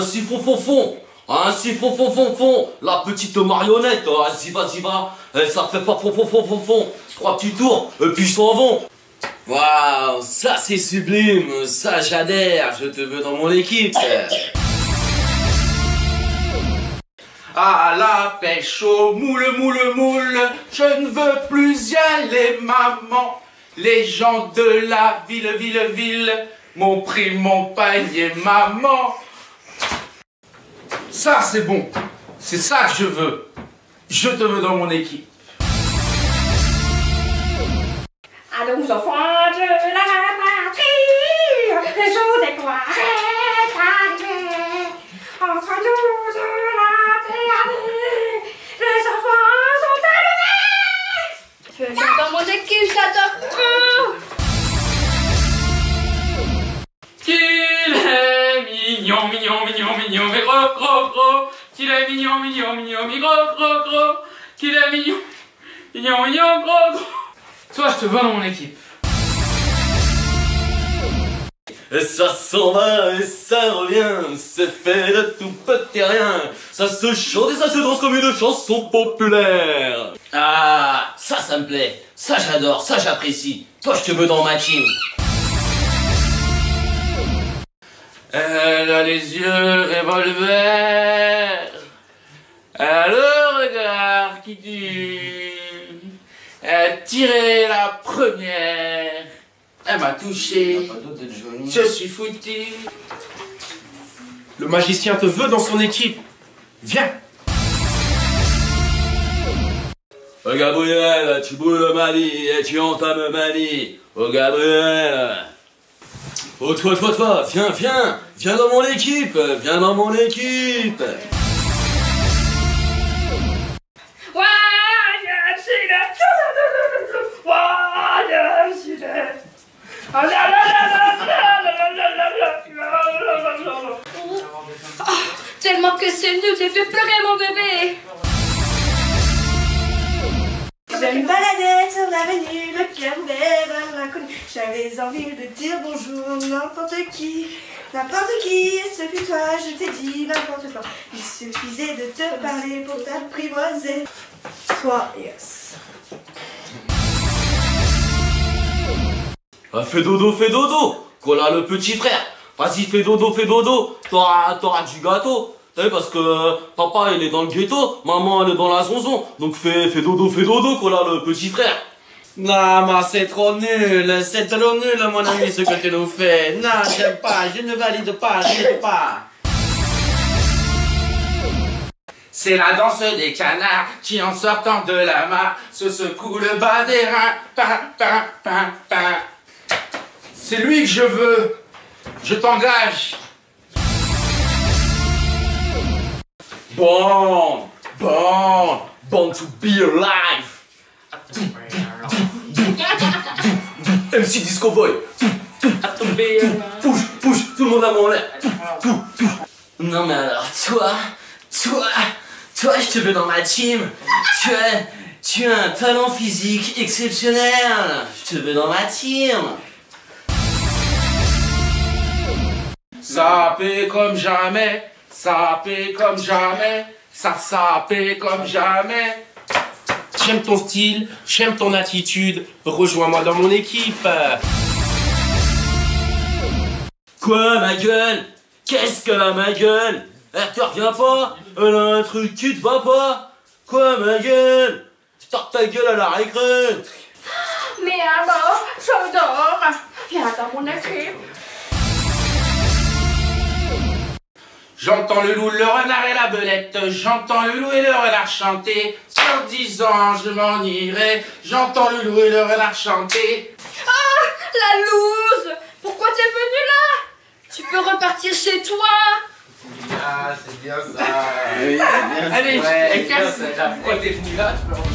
ainsi fond. Ainsi fond. La petite marionnette, ainsi va. Ça fait fond. Trois petits tours, et puis ils s'en vont. Waouh, ça c'est sublime, ça j'adhère, je te veux dans mon équipe. À la pêche au moule, je ne veux plus y aller, maman. Les gens de la ville m'ont pris mon panier, maman. Ça c'est bon, c'est ça que je veux. Je te veux dans mon équipe. Allons enfants de la patrie, les jours des croix étalés, entre nous de la théâtre, les enfants sont élevés. Je veux dans mon équipe, j'adore trop. Qu'il est mignon, mais gros. Qu'il est mignon, mais gros. Qu'il est mignon, gros. Toi, je te vois dans mon équipe. Ça s'en va et ça revient, c'est fait de tout petit rien. Ça se chante et ça se danse comme une chanson populaire. Ah, ça me plaît, ça j'adore, ça j'apprécie. Toi, je te veux dans ma team. Elle a les yeux revolver, elle a le regard qui tue. Elle a tiré la première, elle m'a touché, je suis foutu. Le magicien te veut dans son équipe, viens. Oh Gabriel, tu brûles ma vie et tu entames ma vie. Oh Gabriel. Oh toi, viens dans mon équipe, Oh, tellement que c'est nul, j'ai fait pleurer mon bébé. Je me baladais sur l'avenue, le cœur ouvert vers l'inconnu. J'avais envie de dire bonjour, n'importe qui, ce fut toi, je t'ai dit n'importe quoi. Il suffisait de te parler pour t'apprivoiser. Toi, yes. Ah, fais dodo, Cola le petit frère. Vas-y, fais dodo, t'auras du gâteau. T'as vu, parce que papa il est dans le ghetto, maman elle est dans la zonzon. Donc fais dodo, Cola le petit frère. Non, mais c'est trop nul, mon ami, ce que tu nous fais. Non, j'aime pas, je ne valide pas. C'est la danse des canards qui, en sortant de la mare, se secoue le bas des reins. C'est lui que je veux. Je t'engage. Born to be alive. MC Disco Boy. Push, tout le monde à mon l'air. Non mais alors toi, je te veux dans ma team. Tu as un talent physique exceptionnel. Je te veux dans ma team. Ça sapé comme jamais. J'aime ton style, j'aime ton attitude. Rejoins-moi dans mon équipe. Quoi, ma gueule? Qu'est-ce que la ma gueule? Elle te revient pas? Elle a un truc qui te va pas? Quoi, ma gueule? Tu tortes ta gueule à la récré. Mais alors, je dors. Viens dans mon équipe. J'entends le loup, le renard et la belette. J'entends le loup et le renard chanter. Sur 10 ans, je m'en irai. J'entends le loup et le renard chanter. Ah, la loose! Pourquoi t'es venue là? Tu peux repartir chez toi. Ah, c'est bien ça. Oui, c'est bien ça. Allez, ouais, pourquoi t'es venue là? Tu peux repartir.